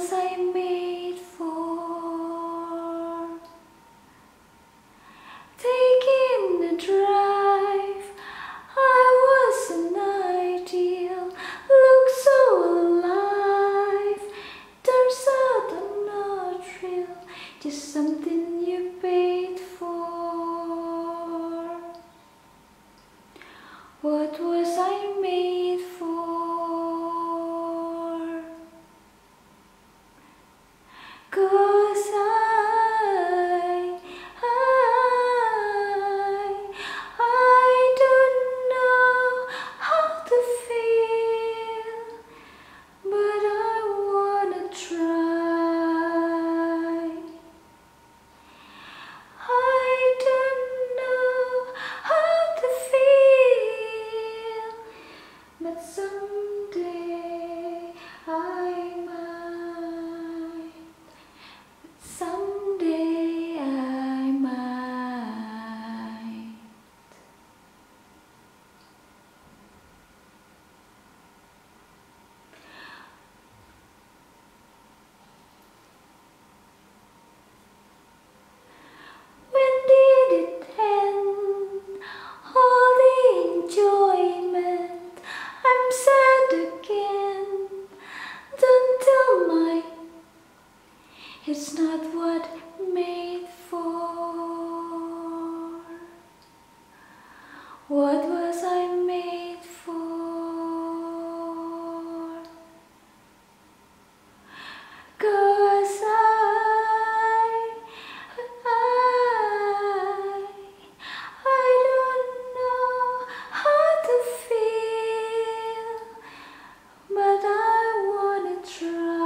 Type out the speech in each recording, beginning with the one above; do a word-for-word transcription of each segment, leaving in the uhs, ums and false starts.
was I made for? Taking the drive, I was an ideal, looked so alive. Turns out I'm not real, just something you paid for. What was I made for? It's not what made for. What was I made for? 'Cause I, I, I don't know how to feel, but I wanna try.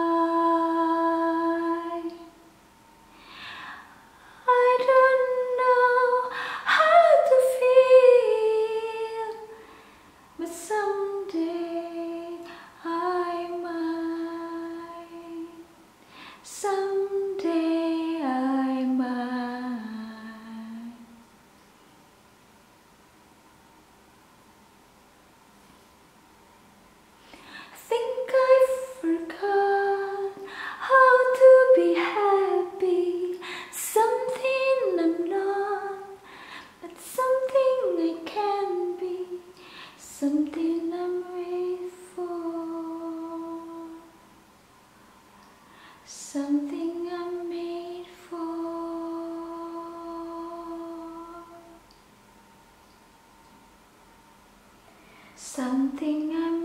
Someday I might. Think I forgot how to be happy. Something I'm not, but something I can be. Something I'm made for. Something I'm made for. Something I'm